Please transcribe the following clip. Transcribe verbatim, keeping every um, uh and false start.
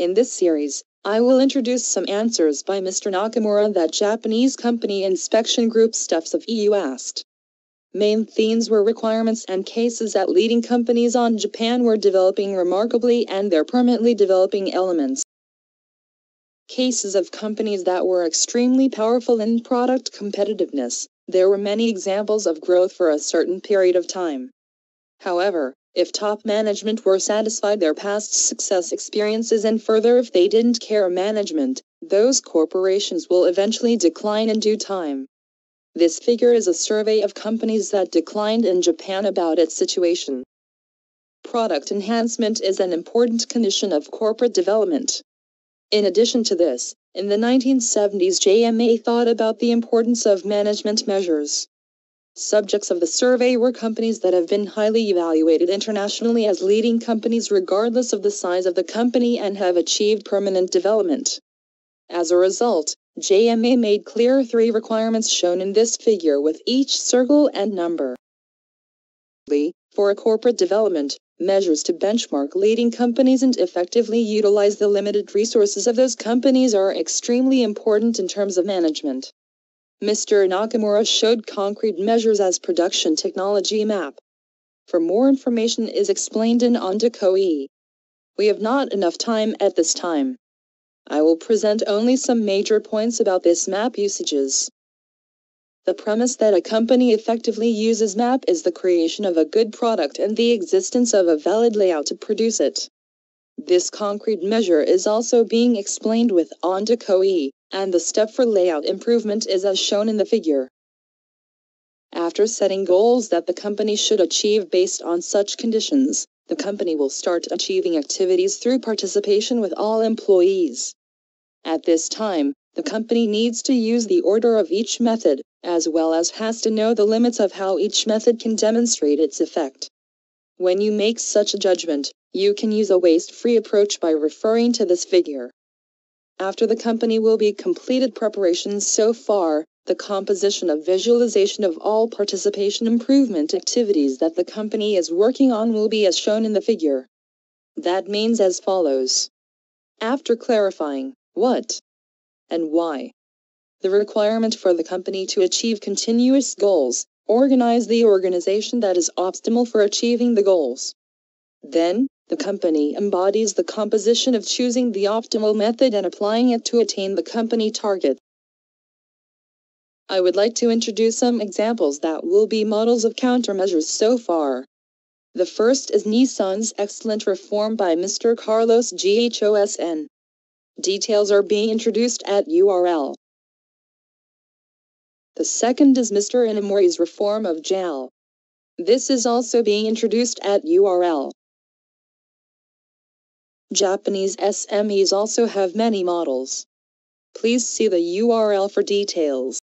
In this series, I will introduce some answers by Mister Nakamura that Japanese company inspection group staffs of E U asked. Main themes were requirements and cases at leading companies on Japan were developing remarkably and their permanently developing elements. Cases of companies that were extremely powerful in product competitiveness, there were many examples of growth for a certain period of time. However, if top management were satisfied their past success experiences and further if they didn't care management, those corporations will eventually decline in due time. This figure is a survey of companies that declined in Japan about its situation. Product enhancement is an important condition of corporate development. In addition to this, in the nineteen seventies J M A thought about the importance of management measures. Subjects of the survey were companies that have been highly evaluated internationally as leading companies regardless of the size of the company and have achieved permanent development. As a result, J M A made clear three requirements shown in this figure with each circle and number. For a corporate development, measures to benchmark leading companies and effectively utilize the limited resources of those companies are extremely important in terms of management. Mister Nakamura showed concrete measures as production technology map. For more information is explained in Onda -E. We have not enough time at this time. I will present only some major points about this map usages. The premise that a company effectively uses map is the creation of a good product and the existence of a valid layout to produce it. This concrete measure is also being explained with Onda -E, and the step for layout improvement is as shown in the figure. After setting goals that the company should achieve based on such conditions, the company will start achieving activities through participation with all employees. At this time, the company needs to use the order of each method, as well as has to know the limits of how each method can demonstrate its effect. When you make such a judgment, you can use a waste-free approach by referring to this figure. After the company will be completed preparations so far, the composition of visualization of all participation improvement activities that the company is working on will be as shown in the figure. That means as follows. After clarifying what and why the requirement for the company to achieve continuous goals, organize the organization that is optimal for achieving the goals. Then, the company embodies the composition of choosing the optimal method and applying it to attain the company target. I would like to introduce some examples that will be models of countermeasures so far. The first is Nissan's excellent reform by Mister Carlos Ghosn. Details are being introduced at U R L. The second is Mister Inamori's reform of J A L. This is also being introduced at U R L. Japanese S M Es also have many models. Please see the U R L for details.